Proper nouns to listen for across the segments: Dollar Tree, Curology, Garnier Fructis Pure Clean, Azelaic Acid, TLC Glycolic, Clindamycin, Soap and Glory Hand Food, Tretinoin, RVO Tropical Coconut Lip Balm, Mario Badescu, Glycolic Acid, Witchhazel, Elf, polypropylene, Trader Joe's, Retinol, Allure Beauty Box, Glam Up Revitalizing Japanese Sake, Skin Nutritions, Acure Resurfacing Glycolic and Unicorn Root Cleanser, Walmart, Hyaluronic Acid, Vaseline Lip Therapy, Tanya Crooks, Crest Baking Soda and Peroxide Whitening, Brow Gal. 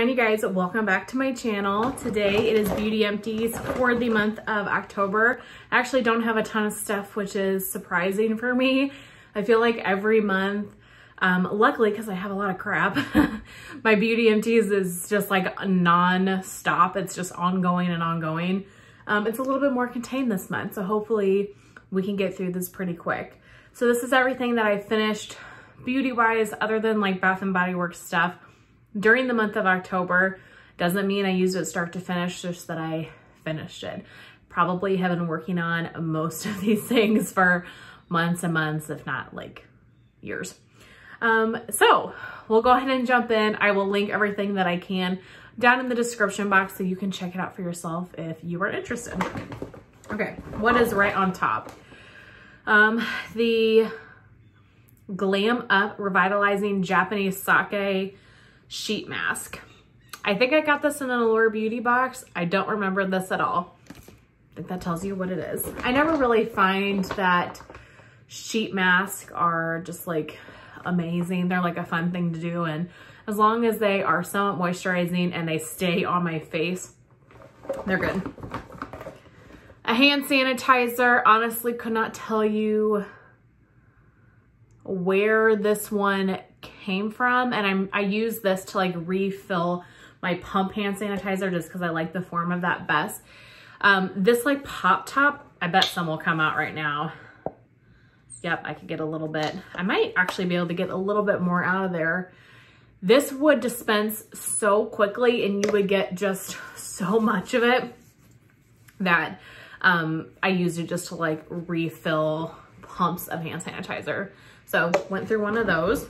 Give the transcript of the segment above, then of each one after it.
Hi you guys, welcome back to my channel. Today it is Beauty Empties for the month of October. I actually don't have a ton of stuff, which is surprising for me. I feel like every month, luckily because I have a lot of crap, my Beauty Empties is just like non-stop. It's just ongoing and ongoing. It's a little bit more contained this month, so hopefully we can get through this pretty quick. So this is everything that I finished beauty-wise other than like Bath and Body Works stuff during the month of October. Doesn't mean I used it start to finish, just that I finished it. Probably have been working on most of these things for months and months, if not like years. So we'll go ahead and jump in. I will link everything that I can down in the description box so you can check it out for yourself if you are interested. Okay, what is right on top? The Glam Up Revitalizing Japanese Sake sheet mask. I think I got this in an Allure Beauty Box. I don't remember this at all. I think that tells you what it is. I never really find that sheet masks are just like amazing. They're like a fun thing to do, and as long as they are somewhat moisturizing and they stay on my face, they're good. A hand sanitizer. Honestly could not tell you where this one came from, and I use this to like refill my pump hand sanitizer just because I like the form of that best. This like pop top, I bet some will come out right now. Yep, I could get a little bit. I might actually be able to get a little bit more out of there. This would dispense so quickly and you would get just so much of it that I used it just to like refill pumps of hand sanitizer. So went through one of those.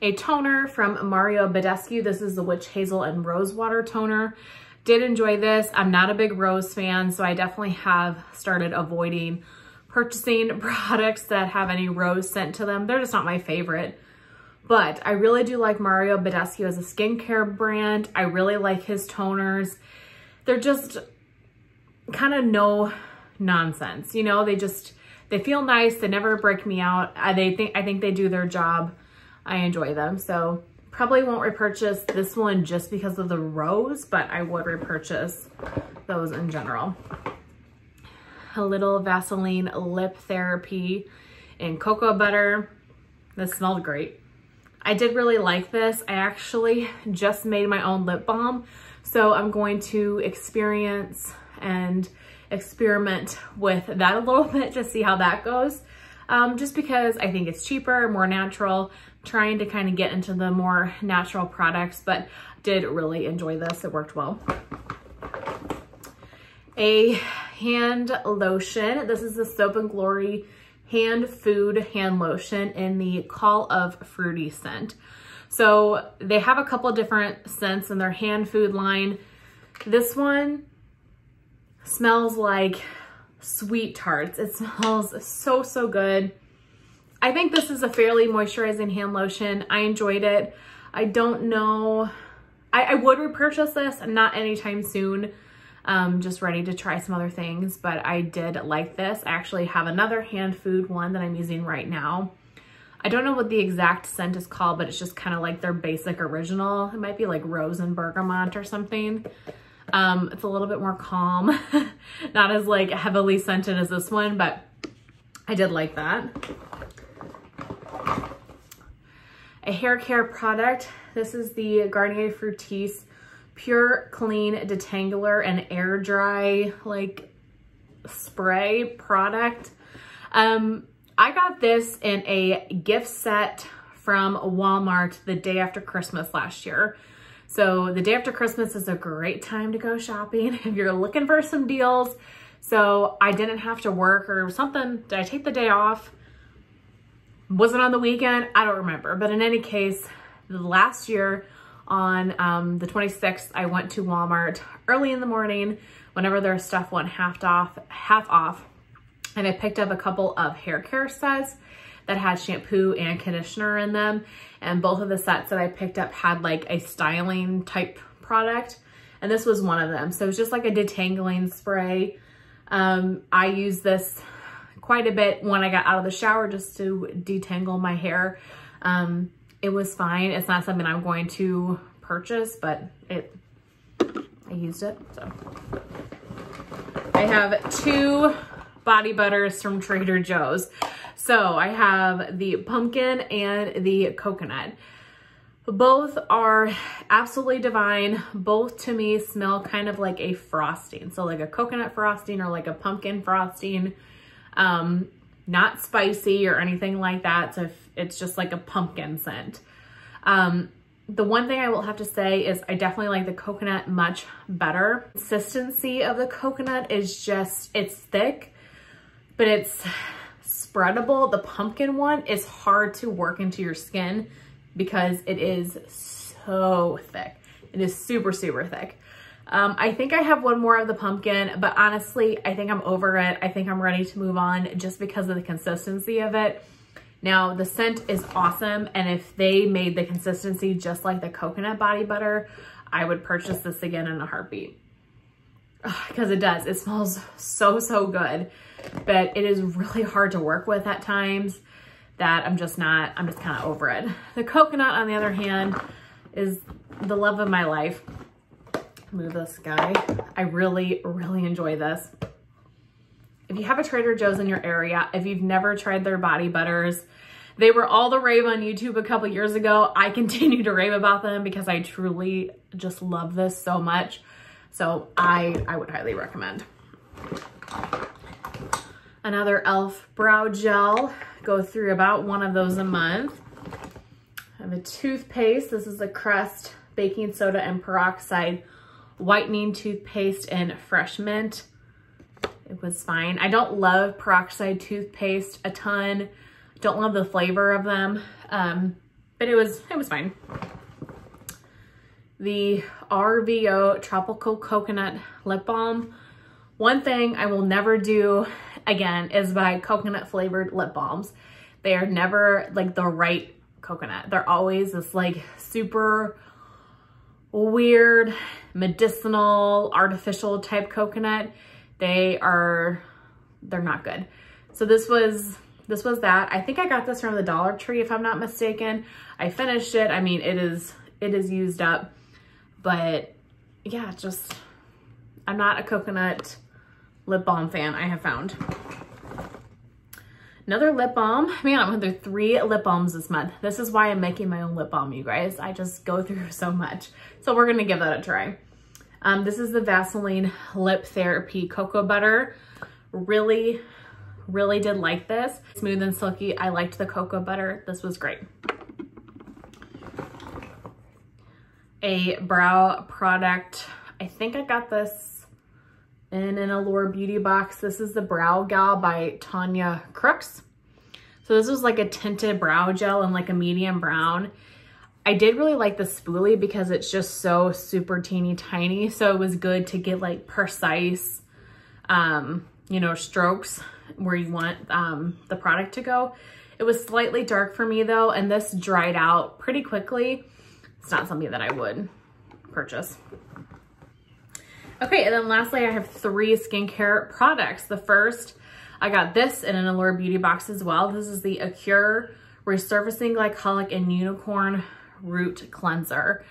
A toner from Mario Badescu. This is the Witch Hazel and Rosewater toner. Did enjoy this. I'm not a big rose fan, so I definitely have started avoiding purchasing products that have any rose scent to them. They're just not my favorite. But I really do like Mario Badescu as a skincare brand. I really like his toners. They're just kind of no nonsense. You know, they feel nice. They never break me out. I think they do their job. I enjoy them. So probably won't repurchase this one just because of the rose, but I would repurchase those in general. A little Vaseline Lip Therapy in cocoa butter. This smelled great. I did really like this. I actually just made my own lip balm. So I'm going to experience and experiment with that a little bit to see how that goes. Just because I think it's cheaper, more natural, trying to kind of get into the more natural products, but did really enjoy this. It worked well. A hand lotion. This is the Soap and Glory Hand Food hand lotion in the Call of Fruity scent. So they have a couple different scents in their hand food line. This one smells like sweet tarts. It smells so, so good. I think this is a fairly moisturizing hand lotion. I enjoyed it. I don't know. I would repurchase this, not anytime soon. Just ready to try some other things, but I did like this. I actually have another hand food one that I'm using right now. I don't know what the exact scent is called, but it's just kind of like their basic original. It might be like rose and bergamot or something. It's a little bit more calm, not as like heavily scented as this one, but I did like that. A hair care product. This is the Garnier Fructis Pure Clean Detangler and Air Dry like spray product. I got this in a gift set from Walmart the day after Christmas last year. So the day after Christmas is a great time to go shopping if you're looking for some deals. So I didn't have to work or something. Did I take the day off? Was it on the weekend? I don't remember. But in any case, last year on the 26th, I went to Walmart early in the morning whenever their stuff went half off. And I picked up a couple of hair care sets that had shampoo and conditioner in them. And both of the sets that I picked up had like a styling type product. And this was one of them. So it was just like a detangling spray. I use this quite a bit when I got out of the shower just to detangle my hair. It was fine. It's not something I'm going to purchase, but I used it, so. I have two body butters from Trader Joe's. So I have the pumpkin and the coconut. Both are absolutely divine. Both to me smell kind of like a frosting. So like a coconut frosting or like a pumpkin frosting. Not spicy or anything like that. So it's just like a pumpkin scent. The one thing I will have to say is I definitely like the coconut much better. Consistency of the coconut is just, it's thick, but it's spreadable. The pumpkin one is hard to work into your skin because it is so thick. It is super, super thick. I think I have one more of the pumpkin, but honestly, I think I'm over it. I think I'm ready to move on just because of the consistency of it. Now, the scent is awesome, and if they made the consistency just like the coconut body butter, I would purchase this again in a heartbeat. Because it does. It smells so, so good, but it is really hard to work with at times that I'm just kind of over it. The coconut, on the other hand, is the love of my life. Move this guy. I really, really enjoy this. If you have a Trader Joe's in your area, if you've never tried their body butters, they were all the rave on YouTube a couple years ago. I continue to rave about them because I truly just love this so much. So I would highly recommend. Another Elf brow gel. Go through about one of those a month. I have a toothpaste. This is the Crest Baking Soda and Peroxide Whitening Toothpaste in Fresh Mint. It was fine. I don't love peroxide toothpaste a ton. Don't love the flavor of them, but it was fine. The RVO Tropical Coconut Lip Balm. One thing I will never do again is buy coconut flavored lip balms. They are never like the right coconut. They're always this like super weird, medicinal, artificial type coconut. They're not good. So this was that. I think I got this from the Dollar Tree, if I'm not mistaken. I finished it. I mean, it is used up, but yeah, just, I'm not a coconut lip balm fan, I have found. Another lip balm. Man, I went through 3 lip balms this month. This is why I'm making my own lip balm, you guys. I just go through so much. So we're gonna give that a try. This is the Vaseline Lip Therapy Cocoa Butter. Really, really did like this. Smooth and silky. I liked the cocoa butter. This was great. A brow product. I think I got this in an Allure Beauty Box. This is the Brow Gal by Tanya Crooks. So this was like a tinted brow gel and like a medium brown. I did really like the spoolie because it's just so super teeny tiny. So it was good to get like precise, you know, strokes where you want the product to go. It was slightly dark for me though, and this dried out pretty quickly. It's not something that I would purchase. Okay, and then lastly, I have 3 skincare products. The first, I got this in an Allure Beauty Box as well. This is the Acure Resurfacing Glycolic and Unicorn Root Cleanser.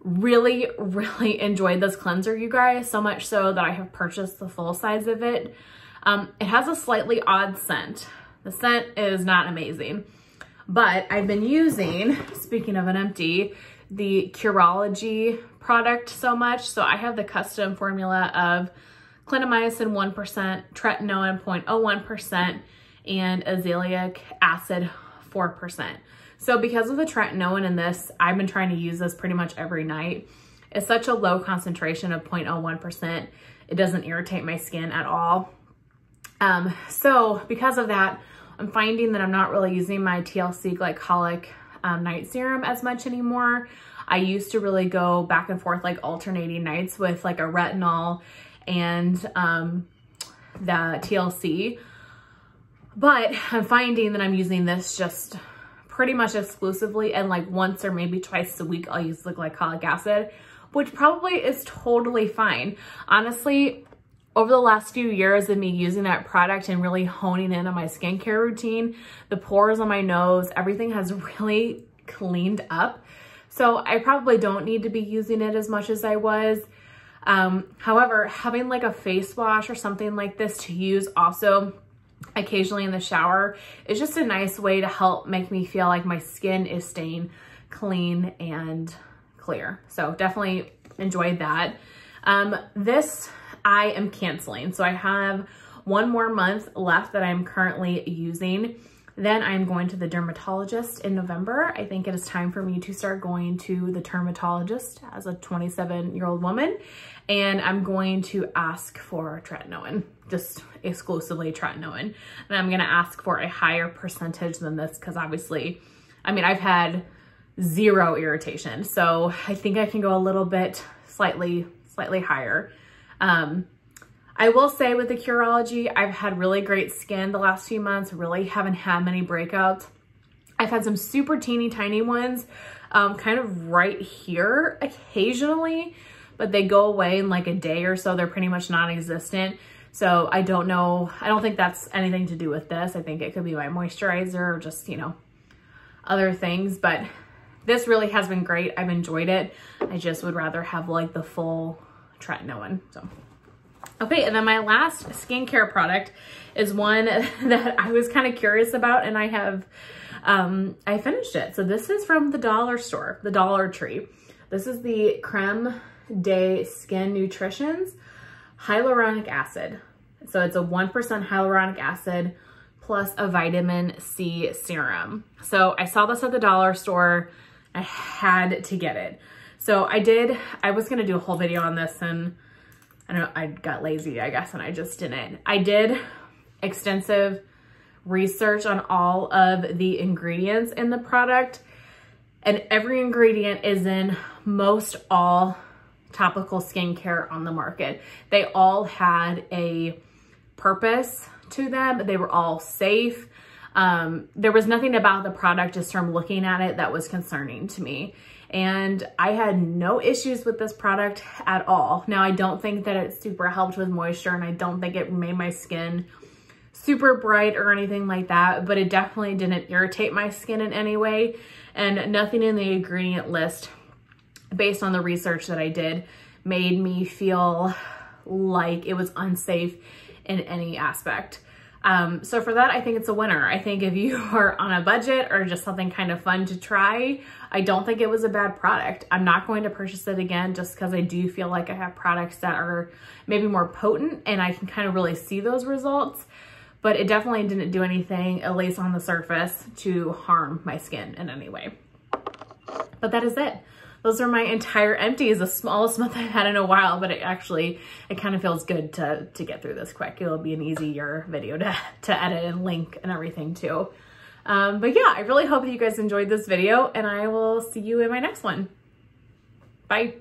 Really, really enjoyed this cleanser, you guys, so much so that I have purchased the full size of it. It has a slightly odd scent. The scent is not amazing, but I've been using, speaking of an empty, the Curology product so much. So I have the custom formula of Clindamycin 1%, Tretinoin 0.01%, and Azelaic Acid 4%. So because of the tretinoin in this, I've been trying to use this pretty much every night. It's such a low concentration of 0.01%. It doesn't irritate my skin at all. So because of that, I'm finding that I'm not really using my TLC Glycolic night serum as much anymore. I used to really go back and forth, like alternating nights with like a retinol and the TLC. But I'm finding that I'm using this just pretty much exclusively, and like once or maybe twice a week, I'll use the glycolic acid, which probably is totally fine. Honestly, over the last few years of me using that product and really honing in on my skincare routine, the pores on my nose, everything has really cleaned up. So I probably don't need to be using it as much as I was. However, having like a face wash or something like this to use also occasionally in the shower is just a nice way to help make me feel like my skin is staying clean and clear. So definitely enjoyed that. This I am canceling. So I have one more month left that I'm currently using. Then I'm going to the dermatologist in November. I think it is time for me to start going to the dermatologist as a 27-year-old woman. And I'm going to ask for tretinoin, just exclusively tretinoin. And I'm gonna ask for a higher percentage than this because obviously, I mean, I've had zero irritation. So I think I can go a little bit slightly higher. I will say with the Curology, I've had really great skin the last few months, really haven't had many breakouts. I've had some super teeny tiny ones kind of right here occasionally, but they go away in like a day or so. They're pretty much non-existent. So I don't know. I don't think that's anything to do with this. I think it could be my moisturizer or just, you know, other things, but this really has been great. I've enjoyed it. I just would rather have like the full tretinoin, so. Okay, and then my last skincare product is one that I was kind of curious about, and I have, I finished it. So this is from the dollar store, the Dollar Tree. This is the Creme de Skin Nutritions Hyaluronic Acid. So it's a 1% hyaluronic acid plus a vitamin C serum. So I saw this at the dollar store. I had to get it. So I did, I was gonna do a whole video on this, and I don't know, I got lazy, I guess, and I just didn't. I did extensive research on all of the ingredients in the product, and every ingredient is in most all topical skincare on the market. They all had a purpose to them. They were all safe. There was nothing about the product just from looking at it that was concerning to me. And I had no issues with this product at all. Now, I don't think that it super helped with moisture, and I don't think it made my skin super bright or anything like that, but it definitely didn't irritate my skin in any way. And nothing in the ingredient list, based on the research that I did, made me feel like it was unsafe in any aspect. So for that, I think it's a winner. I think if you are on a budget or just something kind of fun to try, I don't think it was a bad product. I'm not going to purchase it again just because I do feel like I have products that are maybe more potent and I can kind of really see those results, but it definitely didn't do anything, at least on the surface, to harm my skin in any way. But that is it. Those are my entire empties, the smallest month I've had in a while, but it kind of feels good to get through this quick. It'll be an easier video to edit and link and everything too. But yeah, I really hope that you guys enjoyed this video, and I will see you in my next one. Bye.